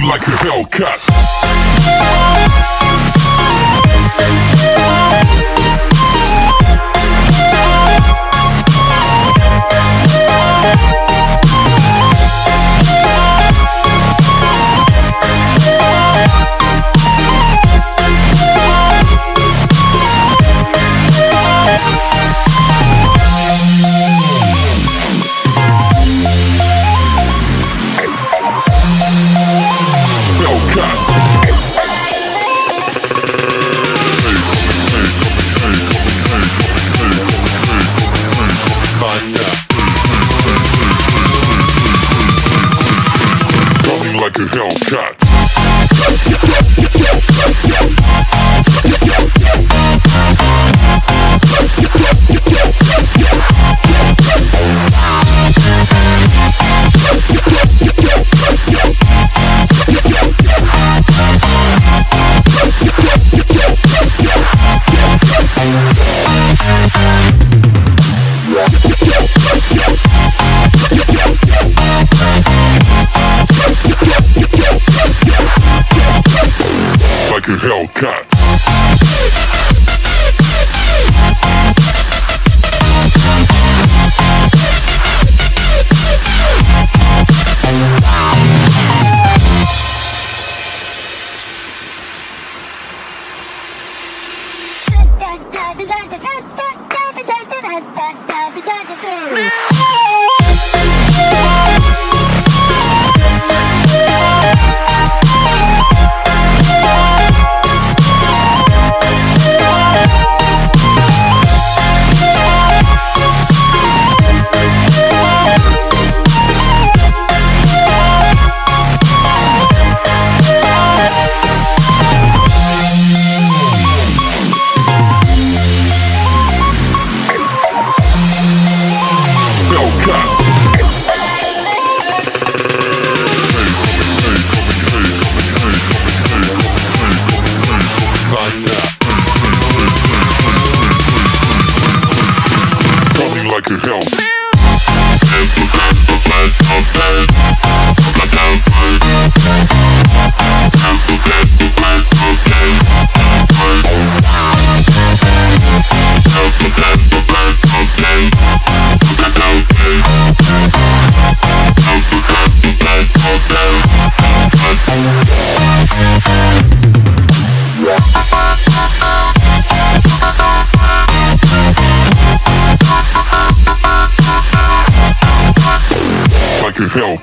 me like a Hellcat. Coming like a Hellcat. Like a Hellcat. Coming like a Hellcat. Like a Hellcat.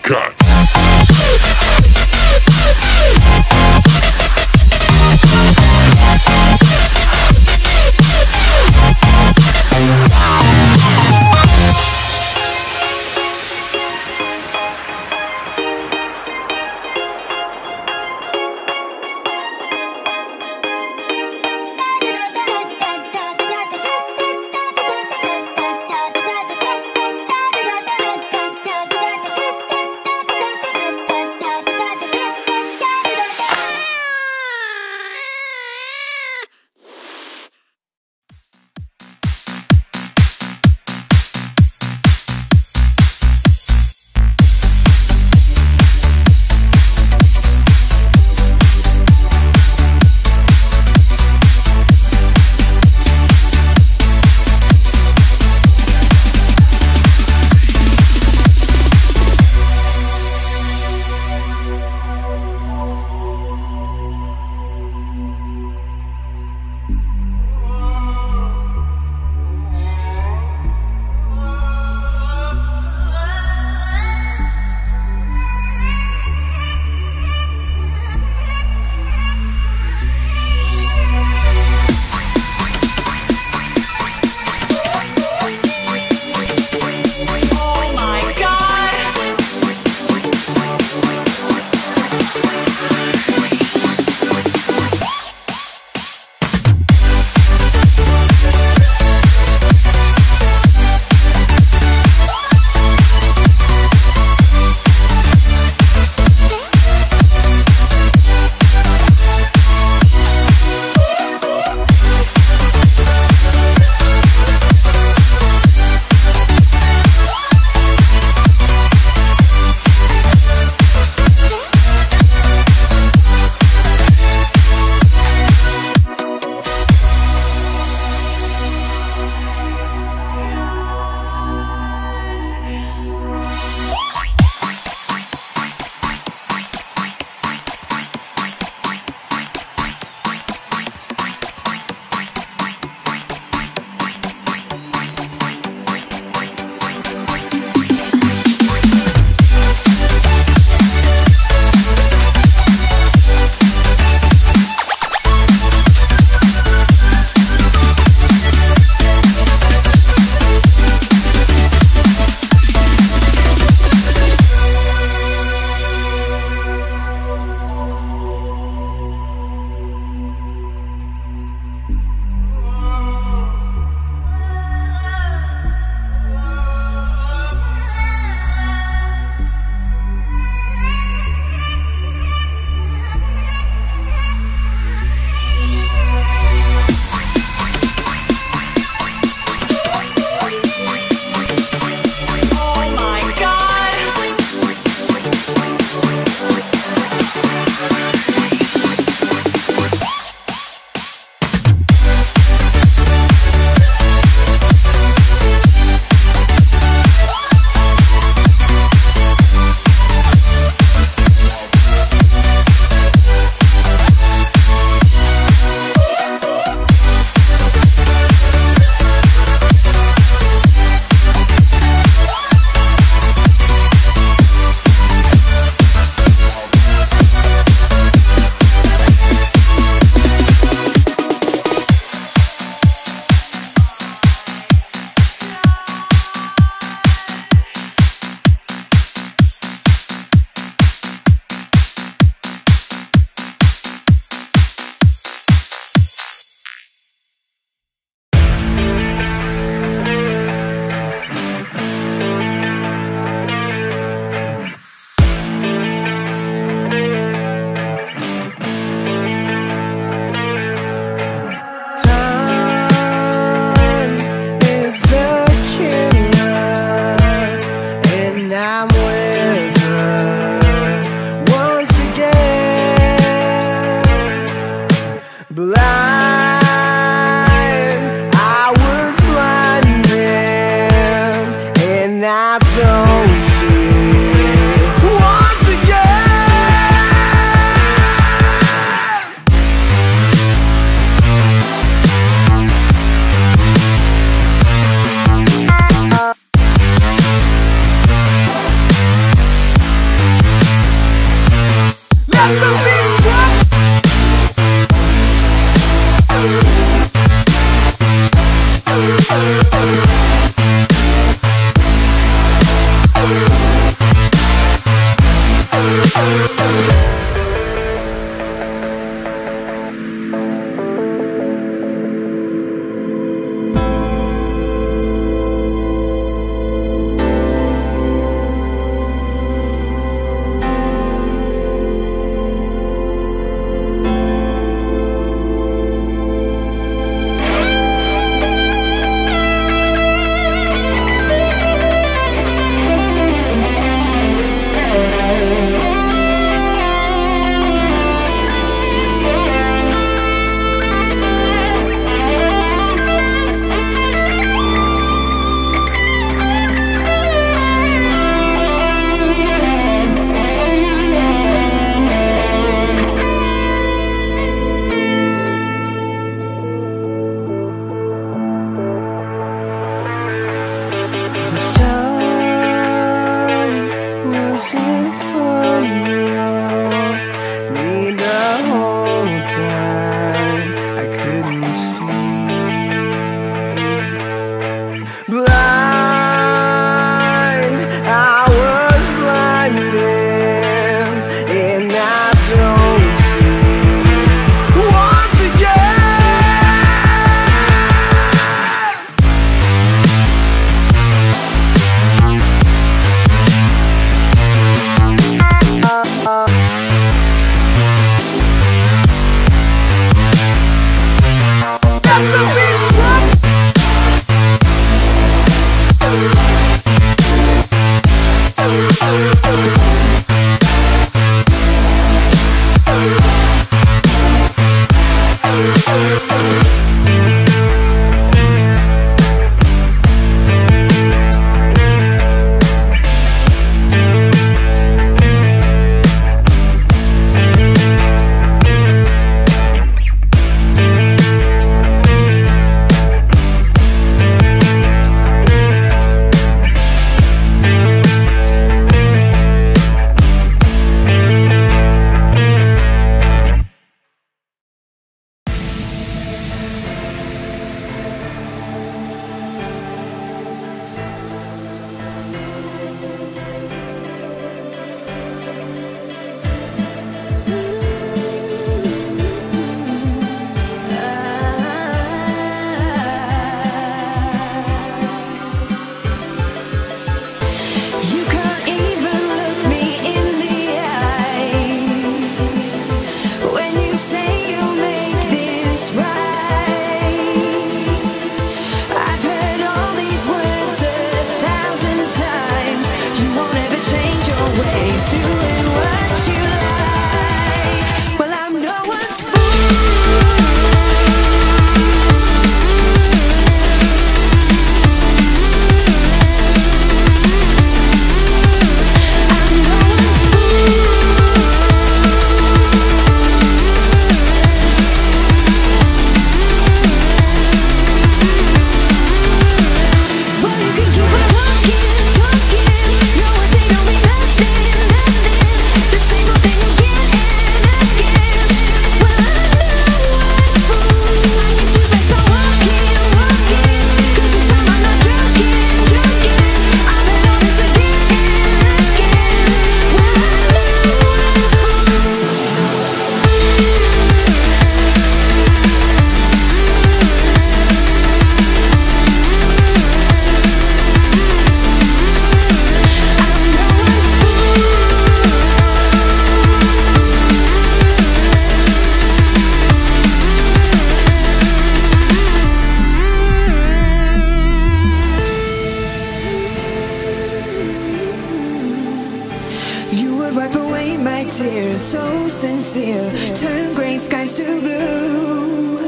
wipe away my tears, so sincere. Turn gray skies to blue.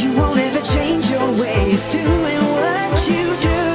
You won't ever change your ways, doing what you do.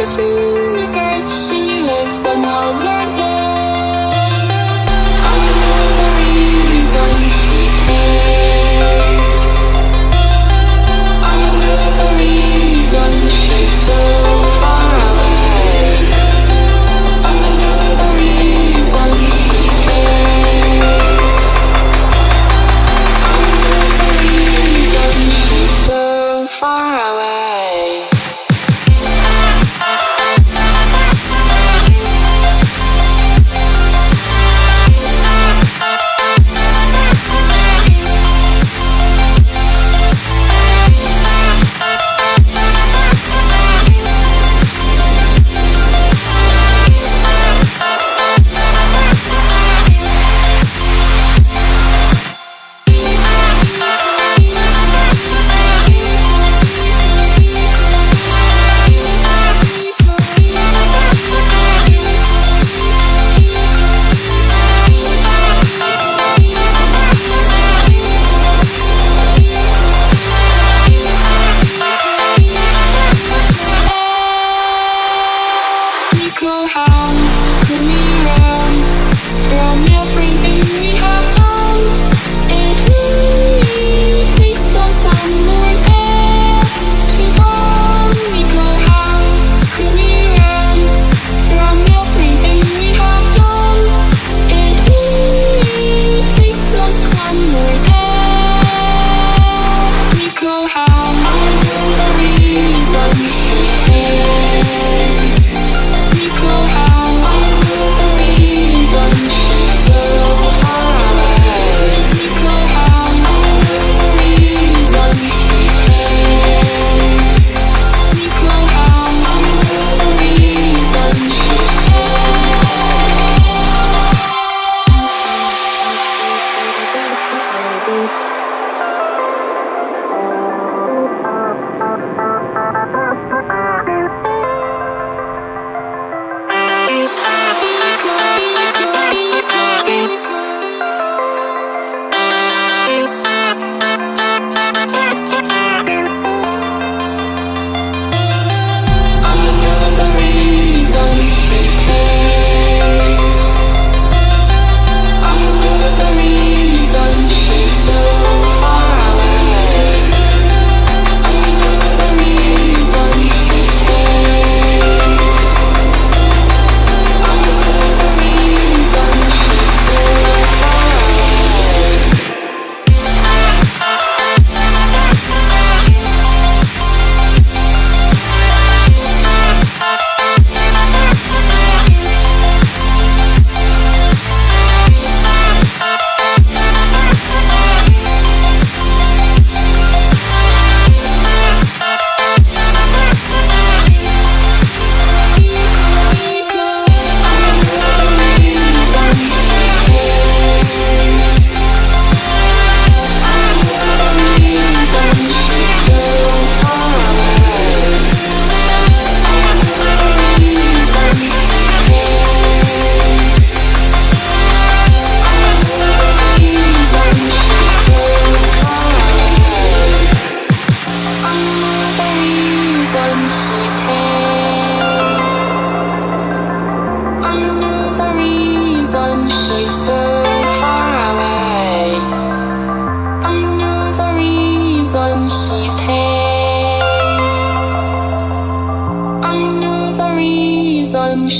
this universe, she lives another day. I know the reason she's made. I know the reason she's so far away. I know the reason she's made. I know the reason she's so far away.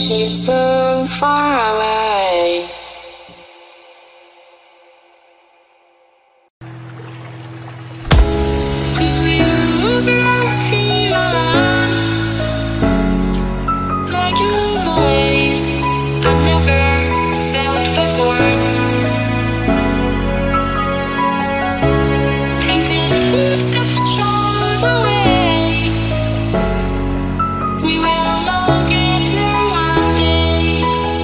She's so far away. Do you ever feel alone? Like you've always, I never felt before. Painted footsteps show the way. We will all get.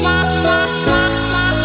My, my, my, my.